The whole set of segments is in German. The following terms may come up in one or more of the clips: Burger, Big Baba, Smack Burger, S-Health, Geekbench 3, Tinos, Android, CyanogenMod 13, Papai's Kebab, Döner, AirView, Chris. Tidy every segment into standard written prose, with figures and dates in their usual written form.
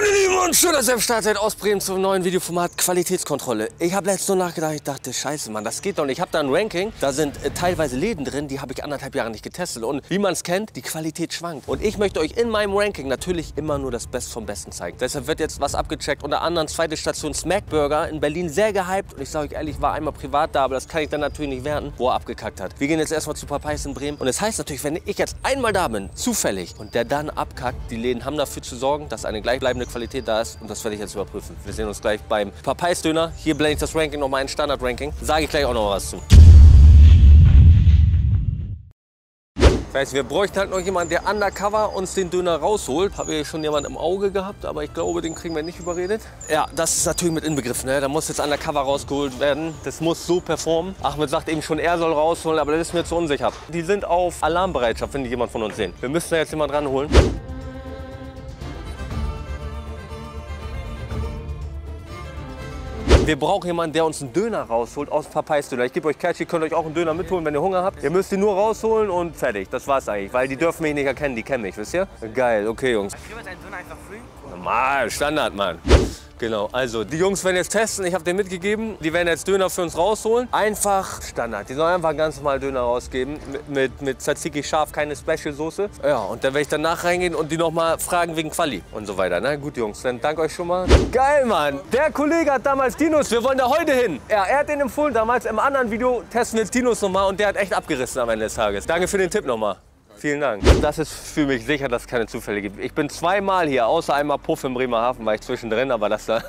Moin ihr Lieben und schön, dass ihr am Start seid aus Bremen zum neuen Videoformat Qualitätskontrolle. Ich habe letztens nur nachgedacht, ich dachte, scheiße Mann, das geht doch nicht. Ich habe da ein Ranking, da sind teilweise Läden drin, die habe ich 1,5 Jahre nicht getestet. Und wie man es kennt, die Qualität schwankt. Und ich möchte euch in meinem Ranking natürlich immer nur das Beste vom Besten zeigen. Deshalb wird jetzt was abgecheckt, unter anderem zweite Station Smack Burger in Berlin, sehr gehypt. Und ich sage euch ehrlich, ich war einmal privat da, aber das kann ich dann natürlich nicht werten, wo er abgekackt hat. Wir gehen jetzt erstmal zu Papai's in Bremen. Und das heißt natürlich, wenn ich jetzt einmal da bin, zufällig, und der dann abkackt, die Läden haben dafür zu sorgen, dass eine gleichbleibende Qualität da ist, und das werde ich jetzt überprüfen. Wir sehen uns gleich beim Papai's Döner. Hier blende ich das Ranking nochmal ein, Standard-Ranking. Sage ich gleich auch noch was zu. Das heißt, wir bräuchten halt noch jemanden, der undercover uns den Döner rausholt. Habe ich schon jemanden im Auge gehabt, aber ich glaube, den kriegen wir nicht überredet. Ja, das ist natürlich mit inbegriffen, ne? Da muss jetzt undercover rausgeholt werden. Das muss so performen. Ahmed sagt eben schon, er soll rausholen, aber das ist mir zu unsicher. Die sind auf Alarmbereitschaft, wenn die jemand von uns sehen. Wir müssen da jetzt jemanden ranholen. Wir brauchen jemanden, der uns einen Döner rausholt aus Papai's Döner. Ich gebe euch Cash, ihr könnt euch auch einen Döner mitholen, wenn ihr Hunger habt. Ihr müsst ihn nur rausholen und fertig. Das war's eigentlich, weil die dürfen mich nicht erkennen, die kennen mich, wisst ihr? Geil, okay Jungs. Ich kriege jetzt einen Döner einfach früh. Normal, Standard, Mann. Genau, also die Jungs werden jetzt testen, ich habe denen mitgegeben, die werden jetzt Döner für uns rausholen. Einfach Standard, die sollen einfach ganz normal Döner rausgeben, mit Tzatziki scharf, keine Special-Soße. Ja, und dann werde ich danach reingehen und die nochmal fragen wegen Quali und so weiter. Na gut Jungs, dann danke euch schon mal. Geil, Mann, der Kollege hat damals Tinos, wir wollen da heute hin. Ja, er hat den empfohlen damals, im anderen Video testen wir Tinos nochmal und der hat echt abgerissen am Ende des Tages. Danke für den Tipp nochmal. Vielen Dank. Das ist für mich sicher, dass es keine Zufälle gibt. Ich bin zweimal hier, außer einmal Puff in Bremerhaven, war ich zwischendrin, aber das da...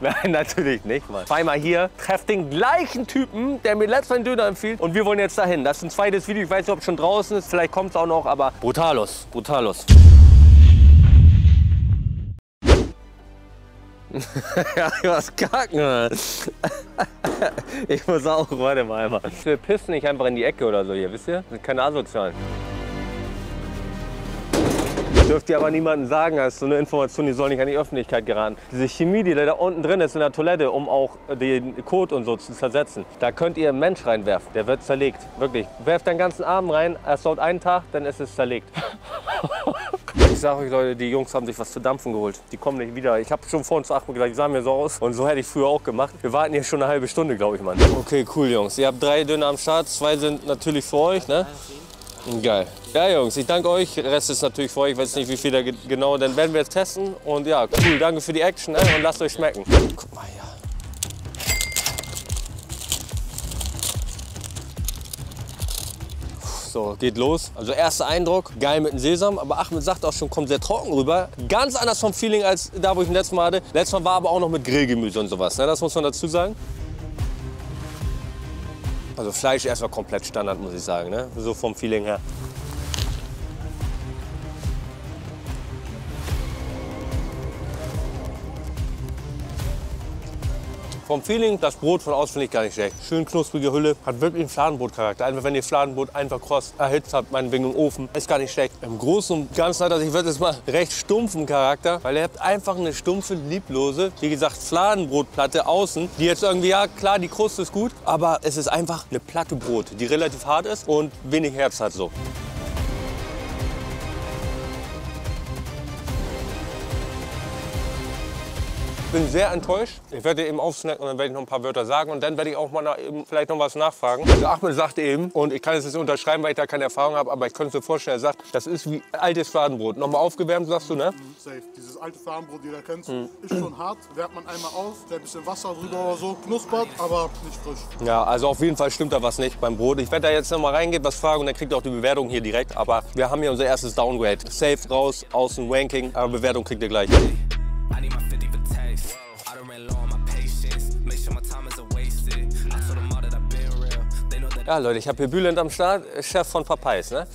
Nein, natürlich nicht, Mann. Zweimal hier, treff den gleichen Typen, der mir letztens einen Döner empfiehlt, und wir wollen jetzt dahin. Das ist ein zweites Video, ich weiß nicht, ob es schon draußen ist, vielleicht kommt es auch noch, aber brutalos, brutalos. Ja, was kacken. Ich muss auch, warte mal einmal. Wir pissen nicht einfach in die Ecke oder so hier, wisst ihr? Das sind keine Asozialen. Dürft ihr aber niemandem sagen, das ist so eine Information, die soll nicht an die Öffentlichkeit geraten. Diese Chemie, die da unten drin ist in der Toilette, um auch den Kot und so zu zersetzen, da könnt ihr einen Mensch reinwerfen, der wird zerlegt, wirklich. Werft deinen ganzen Arm rein, erst dort einen Tag, dann ist es zerlegt. Ich sag euch Leute, die Jungs haben sich was zu dampfen geholt. Die kommen nicht wieder. Ich habe schon vorhin zu Achmed gesagt, die sahen mir so aus. Und so hätte ich früher auch gemacht. Wir warten hier schon eine halbe Stunde, glaube ich, Mann. Okay, cool, Jungs. Ihr habt 3 Döner am Start. 2 sind natürlich für euch, ne? Geil. Ja, Jungs, ich danke euch. Der Rest ist natürlich für euch. Ich weiß nicht, wie viel da genau. Dann werden wir jetzt testen. Und ja, cool. Danke für die Action, ne? Und lasst euch schmecken. Guck mal hier. So, geht los. Also erster Eindruck, geil mit dem Sesam, aber Ahmed sagt auch schon, kommt sehr trocken rüber. Ganz anders vom Feeling als da, wo ich ihn letztes Mal hatte. Letztes Mal war aber auch noch mit Grillgemüse und sowas, ne? Das muss man dazu sagen. Also Fleisch erstmal komplett Standard, muss ich sagen, ne? So vom Feeling her. Vom Feeling, das Brot von außen finde ich gar nicht schlecht. Schön knusprige Hülle, hat wirklich einen Fladenbrotcharakter. Einfach wenn ihr Fladenbrot einfach kross erhitzt habt, meinetwegen im Ofen, ist gar nicht schlecht. Im Großen und Ganzen hat das, ich würde jetzt mal, recht stumpfen Charakter, weil ihr habt einfach eine stumpfe, lieblose, wie gesagt, Fladenbrotplatte außen, die jetzt irgendwie, ja klar, die Kruste ist gut, aber es ist einfach eine Platte Brot, die relativ hart ist und wenig Herz hat so. Ich bin sehr enttäuscht. Ich werde eben aufsnacken und dann werde ich noch ein paar Wörter sagen und dann werde ich auch mal eben vielleicht noch was nachfragen. Also Ahmed sagt eben, und ich kann es jetzt unterschreiben, weil ich da keine Erfahrung habe, aber ich könnte mir vorstellen, er sagt, das ist wie altes Fladenbrot. Nochmal aufgewärmt, sagst du, ne? Safe. Dieses alte Fladenbrot, jeder kennt, ist schon hart. Wärmt man einmal auf, da ein bisschen Wasser drüber oder so, knuspert, aber nicht frisch. Ja, also auf jeden Fall stimmt da was nicht beim Brot. Ich werde da jetzt noch mal reingehen, was fragen und dann kriegt ihr auch die Bewertung hier direkt. Aber wir haben hier unser erstes Downgrade. Safe raus, aus dem Ranking, aber Bewertung kriegt ihr gleich. Ja, Leute, ich habe hier Bülent am Start, Chef von Papai's, ne?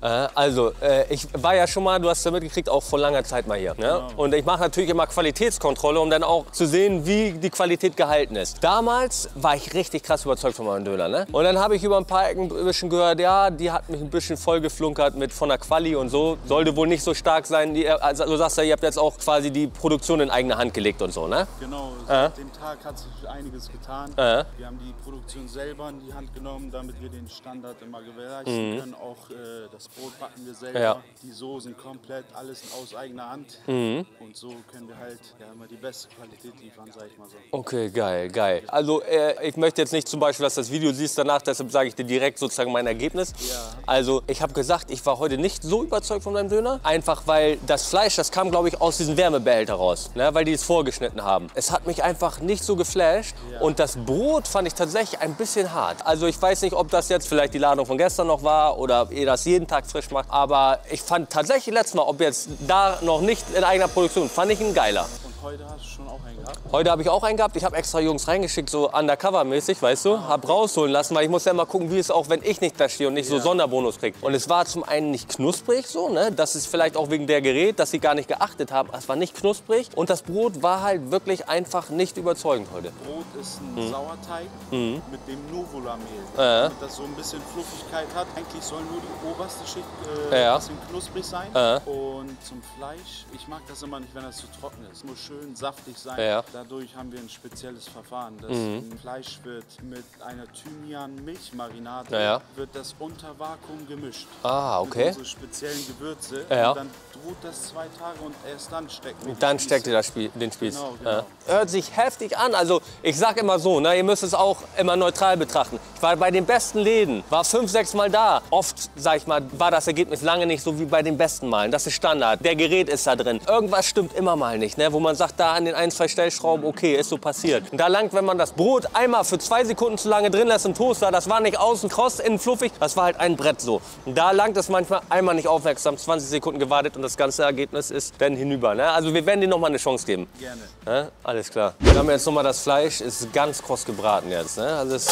Ja. Also, ich war ja schon mal, du hast ja mitgekriegt, auch vor langer Zeit mal hier, ne? Genau. Und ich mache natürlich immer Qualitätskontrolle, um dann auch zu sehen, wie die Qualität gehalten ist. Damals war ich richtig krass überzeugt von meinem Döner, ne? Und dann habe ich über ein paar Ecken ein bisschen gehört, ja, die hat mich ein bisschen vollgeflunkert mit von der Quali und so. Sollte wohl nicht so stark sein. Also, du sagst ja, ihr habt jetzt auch quasi die Produktion in eigene Hand gelegt und so, ne? Genau, seit dem Tag hat sich einiges getan. Wir haben die Produktion selber in die Hand genommen, damit wir den Standard immer gewährleisten können, auch Das Brot backen wir selber, die Soßen komplett, alles aus eigener Hand. Mhm. Und so können wir halt immer die beste Qualität liefern, sag ich mal so. Okay, geil, geil. Also ich möchte jetzt nicht zum Beispiel, dass das Video siehst danach, deshalb sage ich dir direkt sozusagen mein Ergebnis. Ja. Also ich habe gesagt, ich war heute nicht so überzeugt von deinem Döner, einfach weil das Fleisch, das kam glaube ich aus diesem Wärmebehälter raus, ne? Weil die es vorgeschnitten haben. Es hat mich einfach nicht so geflasht und das Brot fand ich tatsächlich ein bisschen hart. Also ich weiß nicht, ob das jetzt vielleicht die Ladung von gestern noch war oder ob ihr das jeden Tag frisch macht, aber ich fand tatsächlich letztes Mal, ob jetzt da noch nicht in eigener Produktion, fand ich ihn geiler. Heute hast du schon auch einen gehabt? Heute habe ich auch einen gehabt. Ich habe extra Jungs reingeschickt, so undercover-mäßig, weißt du? Hab rausholen lassen, weil ich muss ja immer gucken, wie es auch, wenn ich nicht da stehe und nicht so Sonderbonus kriege. Und es war zum einen nicht knusprig so, ne? Das ist vielleicht auch wegen der Gerät, dass sie gar nicht geachtet haben. Es war nicht knusprig und das Brot war halt wirklich einfach nicht überzeugend heute. Brot ist ein Sauerteig mit dem Novola-Mehl, damit das so ein bisschen Fluffigkeit hat. Eigentlich soll nur die oberste Schicht ein bisschen knusprig sein. Und zum Fleisch, ich mag das immer nicht, wenn das zu trocken ist. Muss schön saftig sein. Dadurch haben wir ein spezielles Verfahren. Das Fleisch wird mit einer Thymian-Milchmarinade wird das unter Vakuum gemischt. Ah, okay. Mit unsere speziellen Gewürze. Und dann ruht das 2 Tage und erst dann steckt man dann steckt ihr den Spieß. Genau, genau. Hört sich heftig an. Also ich sag immer so, ne, ihr müsst es auch immer neutral betrachten. Ich war bei den besten Läden, war 5, 6 Mal da. Oft, sag ich mal, war das Ergebnis lange nicht so wie bei den besten Malen. Das ist Standard. Der Gerät ist da drin. Irgendwas stimmt immer mal nicht, ne, wo man sagt, da an den 1, 2 Stellschrauben, okay, ist so passiert. Und da langt, wenn man das Brot einmal für 2 Sekunden zu lange drin lässt im Toaster, das war nicht außen kross, innen fluffig, das war halt ein Brett so. Und da langt es manchmal einmal nicht aufmerksam, 20 Sekunden gewartet und das ganze Ergebnis ist dann hinüber. Ne? Also wir werden dir nochmal eine Chance geben. Gerne. Ja? Alles klar. Wir haben jetzt nochmal das Fleisch, ist ganz kross gebraten jetzt. Ne? Also es,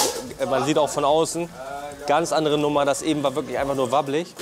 man sieht auch von außen, ganz andere Nummer, das eben war wirklich einfach nur wabbelig.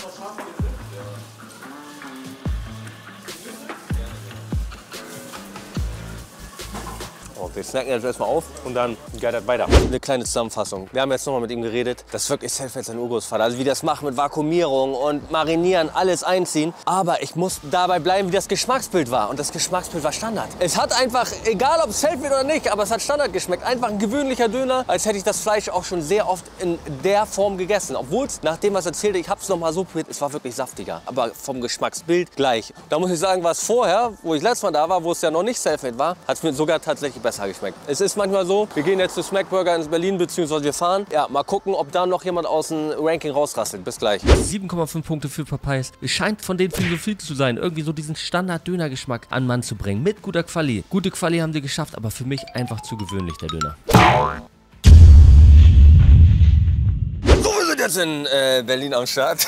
Wir snacken jetzt erstmal auf und dann geht das weiter. Eine kleine Zusammenfassung. Wir haben jetzt nochmal mit ihm geredet. Das ist wirklich Selfmade, sein Urgroßvater. Also wie das macht mit Vakuumierung und Marinieren, alles einziehen. Aber ich muss dabei bleiben, wie das Geschmacksbild war. Und das Geschmacksbild war Standard. Es hat einfach, egal ob es Selfmade oder nicht, aber es hat Standard geschmeckt. Einfach ein gewöhnlicher Döner, als hätte ich das Fleisch auch schon sehr oft in der Form gegessen. Obwohl es, nachdem was erzählte, ich habe es nochmal so probiert, es war wirklich saftiger. Aber vom Geschmacksbild gleich. Da muss ich sagen, was vorher, wo ich letztes Mal da war, wo es ja noch nicht Selfmade war, hat es mir sogar tatsächlich besser geschmeckt. Es ist manchmal so, wir gehen jetzt zu Smack Burger in Berlin, beziehungsweise wir fahren. Ja, mal gucken, ob da noch jemand aus dem Ranking rausrasselt. Bis gleich. 7,5 Punkte für Papai's. Es scheint von den Philosophie zu sein, irgendwie so diesen Standard-Döner-Geschmack an Mann zu bringen. Mit guter Quali. Gute Quali haben sie geschafft, aber für mich einfach zu gewöhnlich, der Döner. So, wir sind jetzt in Berlin am Start.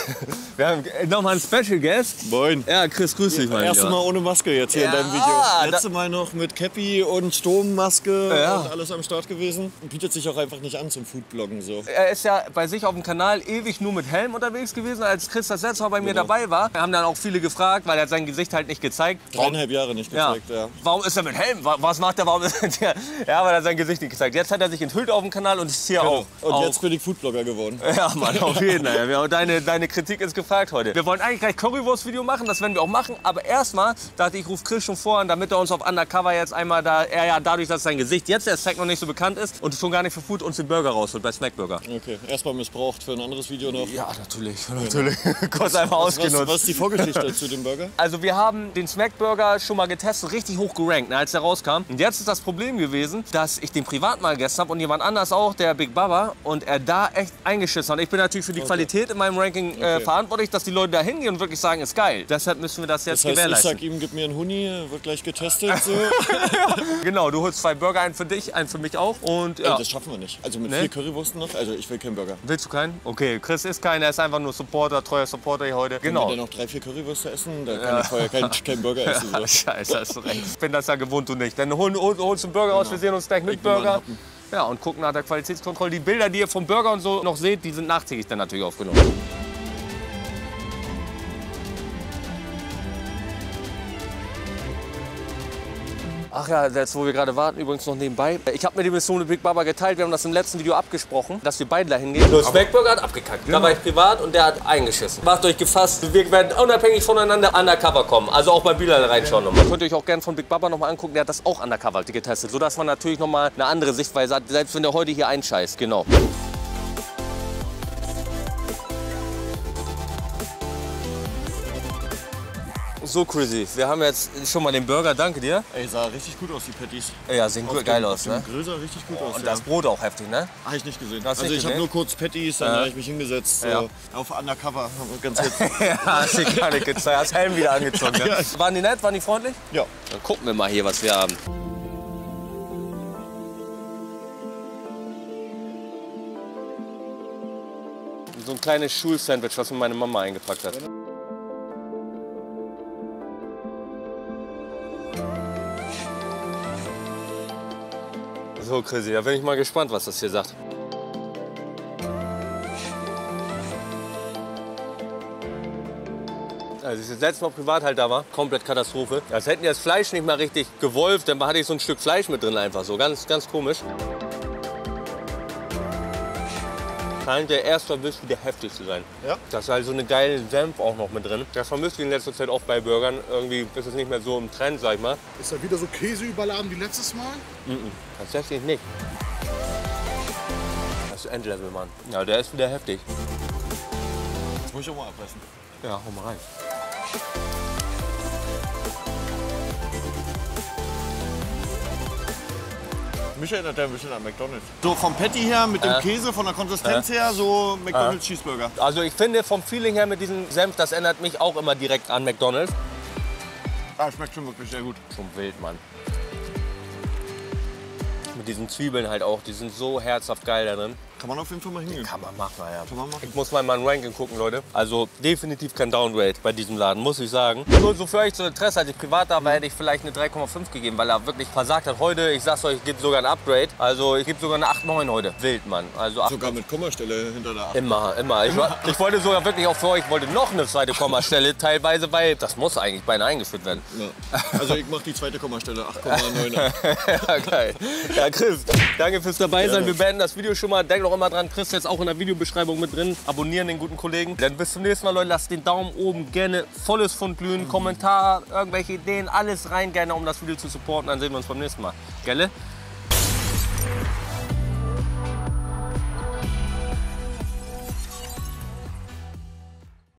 Wir haben nochmal einen Special Guest. Moin. Ja, Chris, grüß dich, mein Lieber. Erstes Mal ohne Maske jetzt hier in deinem Video. Letztes Mal noch mit Cappy und Sturmmaske und alles am Start gewesen. Und bietet sich auch einfach nicht an zum Foodbloggen so. Er ist ja bei sich auf dem Kanal ewig nur mit Helm unterwegs gewesen, als Chris das letzte Mal bei mir dabei war. Wir haben dann auch viele gefragt, weil er hat sein Gesicht halt nicht gezeigt. 3,5 Jahre nicht gezeigt, Warum ist er mit Helm? Was macht er? Warum ist er? Ja, weil er sein Gesicht nicht gezeigt. Jetzt hat er sich enthüllt auf dem Kanal und ist hier auch. Und jetzt bin ich Foodblogger geworden. Ja, Mann, auf jeden Fall. Ja. Deine Kritik ist gefallen. Heute. Wir wollen eigentlich gleich Currywurst-Video machen, das werden wir auch machen, aber erstmal dachte ich, ich rufe Chris schon vor an, damit er uns auf Undercover jetzt einmal da, dadurch, dass sein Gesicht jetzt der Snack noch nicht so bekannt ist und schon gar nicht für Food uns den Burger rausholt bei Smack Burger. Okay, erstmal missbraucht für ein anderes Video noch. Ja, natürlich. Kurz einmal ausgenutzt. Was ist die Vorgeschichte zu dem Burger? Also wir haben den Smack Burger schon mal getestet, richtig hoch gerankt, als er rauskam. Und jetzt ist das Problem gewesen, dass ich den privat mal gegessen habe und jemand anders auch, der Big Baba, und er da echt eingeschissen hat. Ich bin natürlich für die Qualität in meinem Ranking verantwortlich, dass die Leute da hingehen und wirklich sagen, ist geil. Deshalb müssen wir das jetzt gewährleisten. Ich sag ihm, gib mir einen Huni, wird gleich getestet. So. Genau, du holst 2 Burger, einen für dich, einen für mich auch. Und, ja. Das schaffen wir nicht. Also mit 4 Currywursten noch, also ich will keinen Burger. Willst du keinen? Okay, Chris ist keiner, er ist einfach nur Supporter, treuer Supporter hier heute. Genau. Wenn wir dann noch 3, 4 Currywürste essen, dann kann ich vorher keinen Burger essen. So. Scheiße, hast du recht. Ich bin das ja gewohnt, du nicht. Dann holst du einen Burger aus, wir sehen uns gleich mit Burger. Ja, und gucken nach der Qualitätskontrolle. Die Bilder, die ihr vom Burger und so noch seht, die sind nachträglich dann natürlich aufgenommen. Ach ja, jetzt wo wir gerade warten, übrigens noch nebenbei. Ich habe mir die Mission mit Big Baba geteilt. Wir haben das im letzten Video abgesprochen, dass wir beide da hingehen. Der Smack Burger hat abgekackt. Da war ich privat und der hat eingeschissen. Macht euch gefasst. Wir werden unabhängig voneinander undercover kommen. Also auch bei Bilal reinschauen nochmal. Könnt ihr euch auch gerne von Big Baba nochmal angucken. Der hat das auch undercover getestet. Sodass man natürlich nochmal eine andere Sichtweise hat, selbst wenn der heute hier einscheißt. Genau. so crazy. Wir haben jetzt schon mal den Burger, danke dir. Ey, sah richtig gut aus, die Patties. Ja, sehen geil aus, ne? Grill sah richtig gut aus. Und das Brot auch heftig, ne? Hab ich nicht gesehen. Also ich habe nur kurz Patties, dann habe ich mich hingesetzt. So. Ja. Auf Undercover, ganz heftig. Ja, hast du gar nicht gezeigt. Hast Helm wieder angezogen. Ne? Waren die nett? Waren die freundlich? Ja. Dann gucken wir mal hier, was wir haben. So ein kleines Schul-Sandwich, was mir meine Mama eingepackt hat. So crazy, da bin ich mal gespannt, was das hier sagt. Als ich das letzte Mal privat halt da war, komplett Katastrophe. Als hätten die das Fleisch nicht mal richtig gewolft, dann hatte ich so ein Stück Fleisch mit drin einfach so, ganz komisch. Scheint der erste Biss wieder heftig zu sein. Ja. Das ist halt so eine geile Senf auch noch mit drin. Das vermisst ich in letzter Zeit oft bei Burgern. Irgendwie ist es nicht mehr so im Trend, sag ich mal. Ist da wieder so Käse überladen wie letztes Mal? Mhm, tatsächlich nicht. Das ist Endlevel, Mann. Ja, der ist wieder heftig. Jetzt muss ich auch mal abbrechen. Ja, hau mal rein. Mich erinnert der ein bisschen an McDonald's. So vom Patty her, mit dem Käse, von der Konsistenz her, so McDonald's Cheeseburger. Also ich finde vom Feeling her mit diesem Senf, das erinnert mich auch immer direkt an McDonald's. Ah, schmeckt schon wirklich sehr gut. Schon wild, Mann. Mit diesen Zwiebeln halt auch, die sind so herzhaft geil da drin. Kann man auf jeden Fall mal hingehen. Kann man machen, ja. Kann man machen. Ich muss mal in mein Ranking gucken, Leute. Also definitiv kein Downgrade bei diesem Laden, muss ich sagen. So für euch zu Interesse, als ich privat da war, hätte ich vielleicht eine 3,5 gegeben, weil er wirklich versagt hat. Heute, ich sag's euch, ich gebe sogar ein Upgrade. Also ich gebe sogar eine 8,9 heute. Wild, Mann. Also 8, sogar mit Kommastelle hinter der 8. Immer. Ich wollte sogar wirklich auch für euch, wollte noch eine zweite Kommastelle teilweise, weil das muss eigentlich beinahe eingeführt werden. Ja. Also ich mache die zweite Kommastelle, 8,9. Ja, geil. Ja, Chris, danke fürs dabei sein. Wir beenden das Video schon mal. Denkt noch immer dran, Chris jetzt auch in der Videobeschreibung mit drin. Abonnieren den guten Kollegen. Dann bis zum nächsten Mal, Leute. Lasst den Daumen oben gerne volles Pfund glühen. Kommentar, irgendwelche Ideen, alles rein gerne, um das Video zu supporten. Dann sehen wir uns beim nächsten Mal. Gelle?